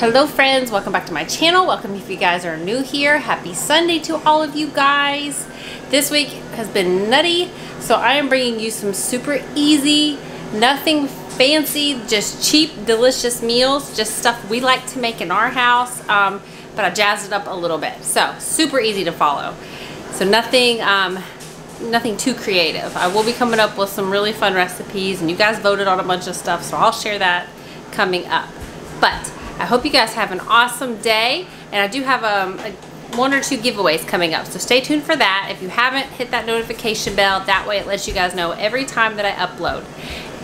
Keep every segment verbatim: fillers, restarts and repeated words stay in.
Hello friends, welcome back to my channel. Welcome if you guys are new here. Happy Sunday to all of you guys. This week has been nutty, so I am bringing you some super easy, nothing fancy, just cheap, delicious meals, just stuff we like to make in our house, um, but I jazzed it up a little bit. So super easy to follow. So nothing, um, nothing too creative. I will be coming up with some really fun recipes, and you guys voted on a bunch of stuff, so I'll share that coming up. But I hope you guys have an awesome day, and I do have um, a, one or two giveaways coming up, so stay tuned for that. If you haven't, hit that notification bell. That way it lets you guys know every time that I upload.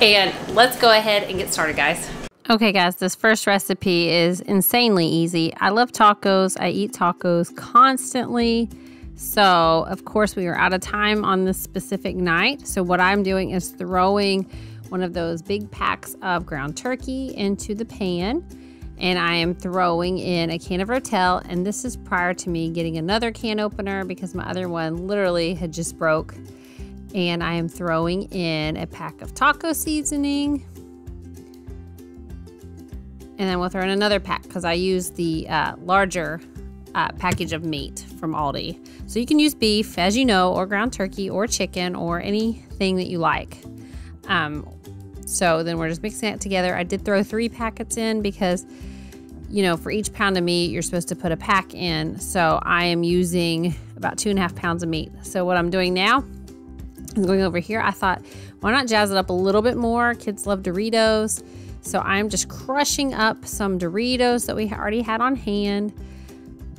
And let's go ahead and get started, guys. Okay guys, this first recipe is insanely easy. I love tacos. I eat tacos constantly. So of course we were out of time on this specific night. So what I'm doing is throwing one of those big packs of ground turkey into the pan. And I am throwing in a can of Rotel, and this is prior to me getting another can opener because my other one literally had just broke. And I am throwing in a pack of taco seasoning. And then we'll throw in another pack because I use the uh, larger uh, package of meat from Aldi. So you can use beef, as you know, or ground turkey or chicken or anything that you like. Um, So then we're just mixing it together. I did throw three packets in because, you know, for each pound of meat, you're supposed to put a pack in. So I am using about two and a half pounds of meat. So what I'm doing now is going over here. I thought, why not jazz it up a little bit more? Kids love Doritos. So I'm just crushing up some Doritos that we already had on hand.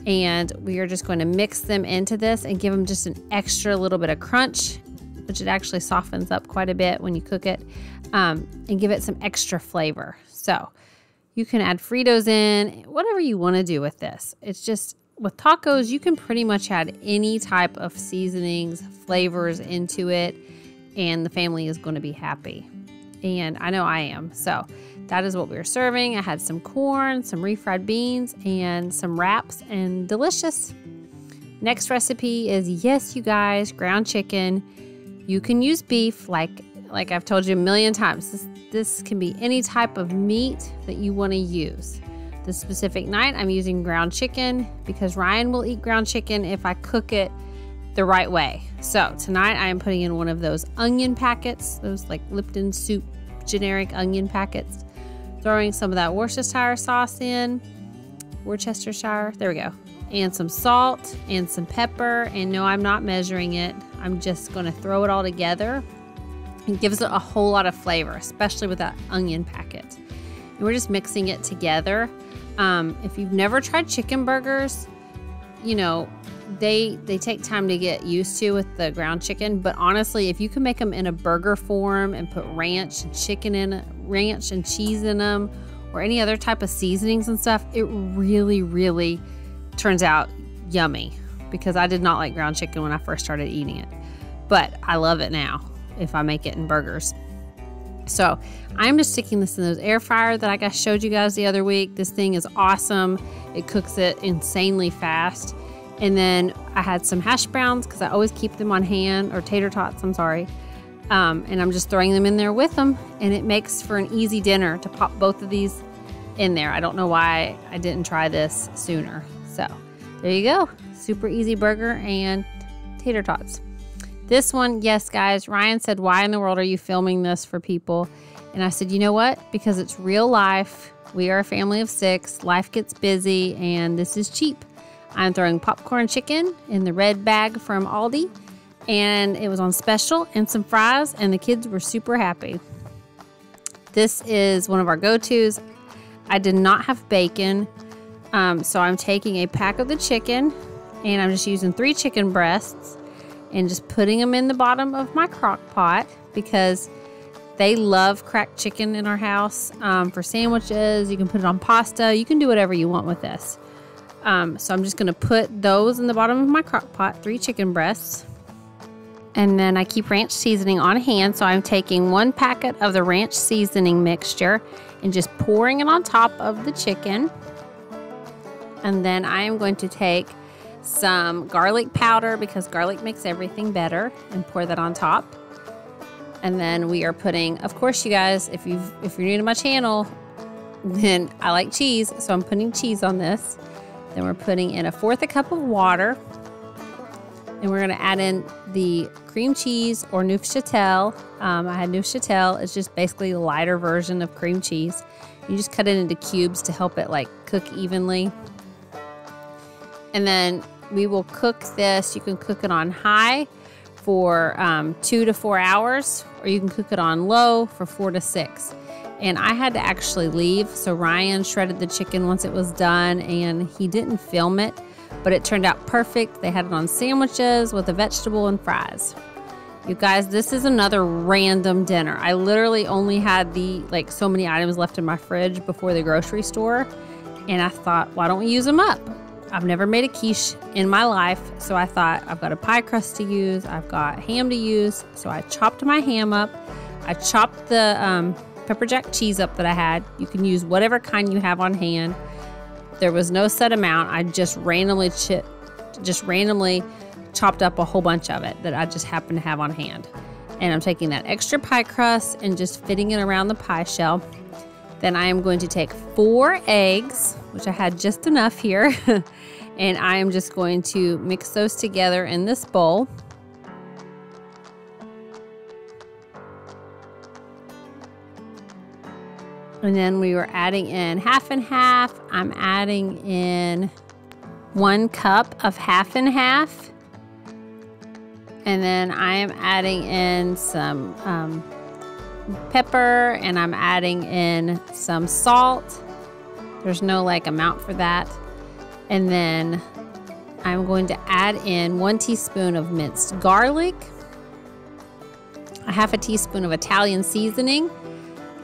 And we are just going to mix them into this and give them just an extra little bit of crunch, which it actually softens up quite a bit when you cook it, um, and give it some extra flavor. So you can add Fritos in, whatever you want to do with this. It's just, with tacos, you can pretty much add any type of seasonings, flavors into it, and the family is going to be happy. And I know I am. So that is what we were serving. I had some corn, some refried beans, and some wraps, and delicious. Next recipe is, yes, you guys, ground chicken. You can use beef, like like I've told you a million times. This, this can be any type of meat that you want to use. This specific night, I'm using ground chicken because Ryan will eat ground chicken if I cook it the right way. So tonight I am putting in one of those onion packets, those like Lipton soup, generic onion packets, throwing some of that Worcestershire sauce in, Worcestershire, there we go, and some salt and some pepper. And no, I'm not measuring it. I'm just going to throw it all together. It gives it a whole lot of flavor, especially with that onion packet. And we're just mixing it together. Um, if you've never tried chicken burgers, you know, they they take time to get used to with the ground chicken. But honestly, if you can make them in a burger form and put ranch and chicken in, ranch and cheese in them, or any other type of seasonings and stuff, it really, really turns out yummy. Because I did not like ground chicken when I first started eating it. But I love it now if I make it in burgers. So I'm just sticking this in those air fryer that I showed you guys the other week. This thing is awesome. It cooks it insanely fast. And then I had some hash browns because I always keep them on hand, or tater tots, I'm sorry. Um, and I'm just throwing them in there with them. And it makes for an easy dinner to pop both of these in there. I don't know why I didn't try this sooner. So there you go. Super easy burger and tater tots. This one, yes guys, Ryan said, why in the world are you filming this for people? And I said, you know what? Because it's real life. We are a family of six. Life gets busy, and this is cheap. I'm throwing popcorn chicken in the red bag from Aldi, and it was on special, and some fries, and the kids were super happy. This is one of our go-tos. I did not have bacon, um, so I'm taking a pack of the chicken, and I'm just using three chicken breasts and just putting them in the bottom of my crock pot because they love cracked chicken in our house, um, for sandwiches. You can put it on pasta. You can do whatever you want with this. Um, so I'm just going to put those in the bottom of my crock pot, three chicken breasts. And then I keep ranch seasoning on hand. So I'm taking one packet of the ranch seasoning mixture and just pouring it on top of the chicken. And then I am going to take some garlic powder because garlic makes everything better, and pour that on top. And then we are putting, of course, you guys, if you've if you're new to my channel, Then I like cheese, so I'm putting cheese on this. Then we're putting in a fourth a cup of water. And we're going to add in the cream cheese or Neufchâtel. Um, I had Neufchâtel. It's just basically a lighter version of cream cheese. You just cut it into cubes to help it like cook evenly. And then we will cook this. You can cook it on high for um, two to four hours, or you can cook it on low for four to six. And I had to actually leave. So Ryan shredded the chicken once it was done, and he didn't film it. But it turned out perfect. They had it on sandwiches with a vegetable and fries. You guys, this is another random dinner. I literally only had the like so many items left in my fridge before the grocery store. And I thought, why don't we use them up? I've never made a quiche in my life. So I thought, I've got a pie crust to use. I've got ham to use. So I chopped my ham up. I chopped the um, pepper jack cheese up that I had. You can use whatever kind you have on hand. There was no set amount. I just randomly chi just randomly chopped up a whole bunch of it that I just happened to have on hand. And I'm taking that extra pie crust and just fitting it around the pie shell. Then I am going to take four eggs, which I had just enough here. And I am just going to mix those together in this bowl. And then we were adding in half and half. I'm adding in one cup of half and half. And then I am adding in some um, pepper, and I'm adding in some salt. There's no like amount for that. And then I'm going to add in one teaspoon of minced garlic, a half a teaspoon of Italian seasoning.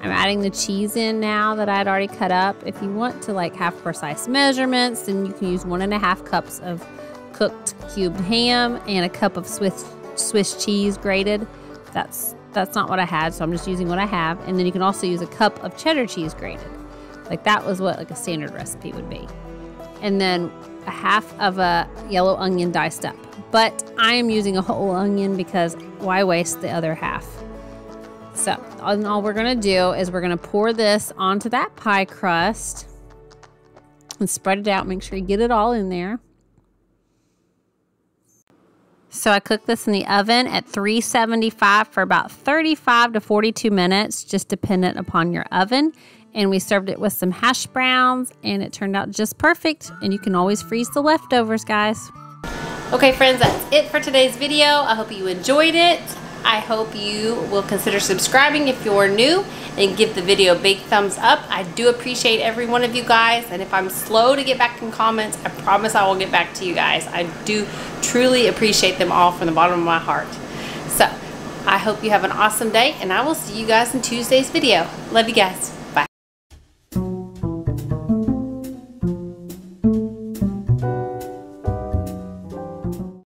I'm adding the cheese in now that I'd already cut up. If you want to like have precise measurements, then you can use one and a half cups of cooked cubed ham and a cup of Swiss Swiss cheese grated. That's that's not what I had, so I'm just using what I have. And then you can also use a cup of cheddar cheese grated. Like that was what like a standard recipe would be. And then a half of a yellow onion diced up. But I am using a whole onion because why waste the other half? So, and all we're gonna do is we're gonna pour this onto that pie crust and spread it out. Make sure you get it all in there. So I cooked this in the oven at three seventy-five for about thirty-five to forty-two minutes, just dependent upon your oven. And we served it with some hash browns, and it turned out just perfect. And you can always freeze the leftovers, guys. Okay, friends, that's it for today's video. I hope you enjoyed it. I hope you will consider subscribing if you're new, and give the video a big thumbs up. I do appreciate every one of you guys, and if I'm slow to get back in comments, I promise I will get back to you guys. I do truly appreciate them all from the bottom of my heart. So I hope you have an awesome day, and I will see you guys in Tuesday's video. Love you guys.